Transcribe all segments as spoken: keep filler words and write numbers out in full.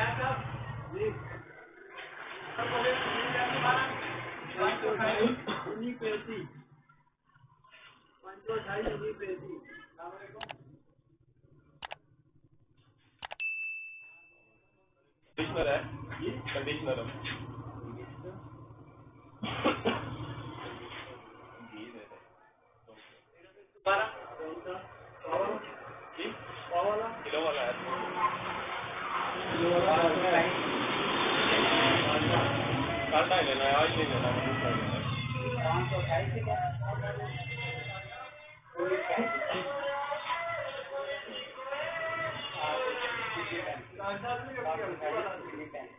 Conditioner है ये, conditioner है बारह वाला किलो वाला है किलो वाला काटा ही लेना है, आज नहीं लेना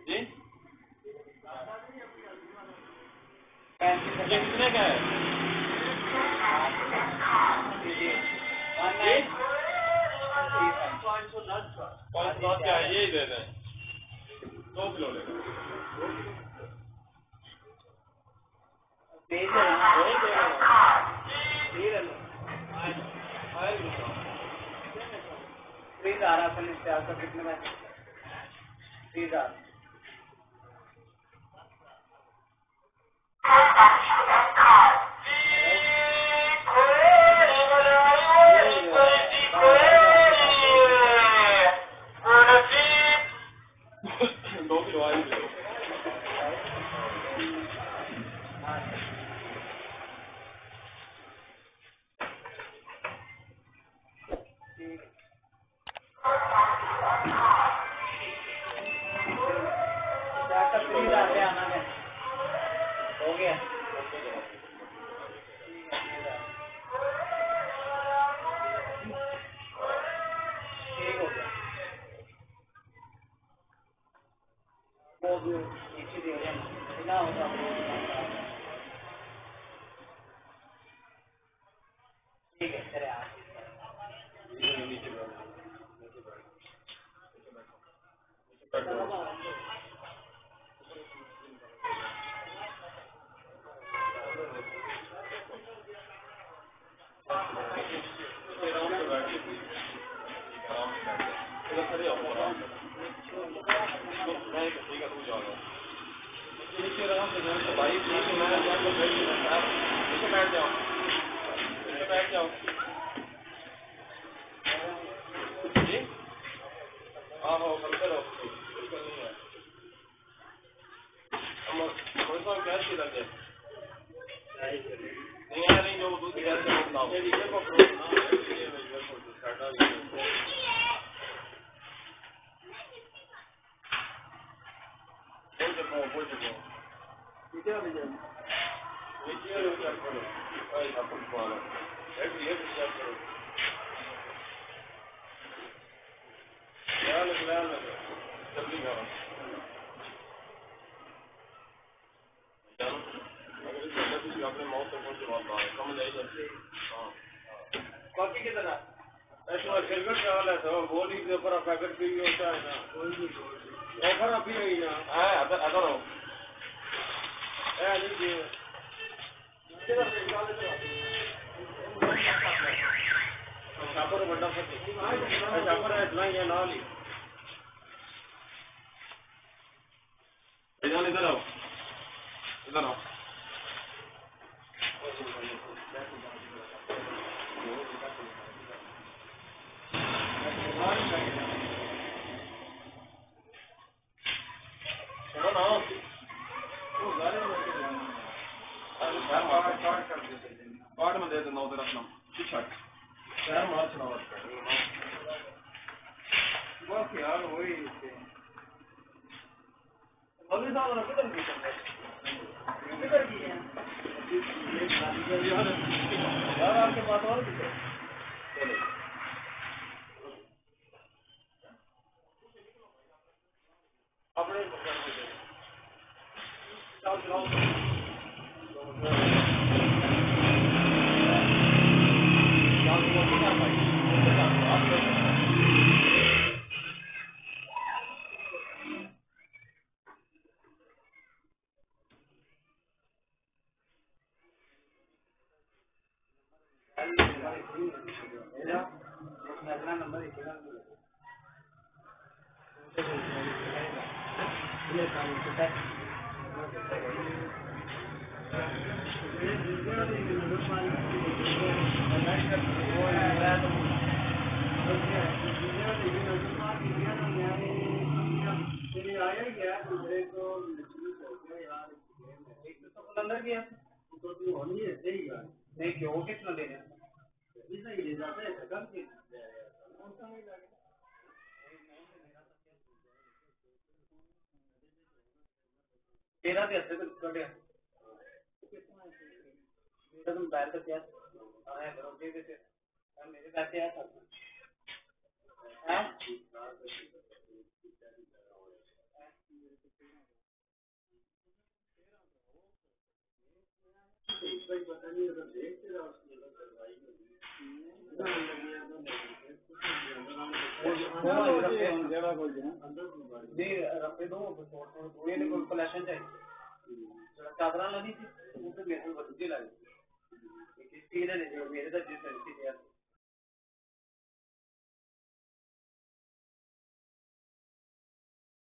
जी। कितने का है क्या है यही दे दें, दो किलो ले लें, प्लीज आ रहा था इससे आपका कितने में प्लीज आ नंबर नहीं क्यों कितना देना है जाता है कम के तेरा भी अच्छा कुछ कटे मेरा तुम पैर का क्या और है करो दे देते और मेरे पैसे आया था हैं इस पर पता नहीं अगर देख तेरा उसने करवाई नहीं जरा बोल दे दे रपे दो छोड़ छोड़ दो ये कोई कलेक्शन चाहिए जरा कादरा लानी थी वो तो मेरे को बदल के लाई किसी ने नहीं मेरे तक जिस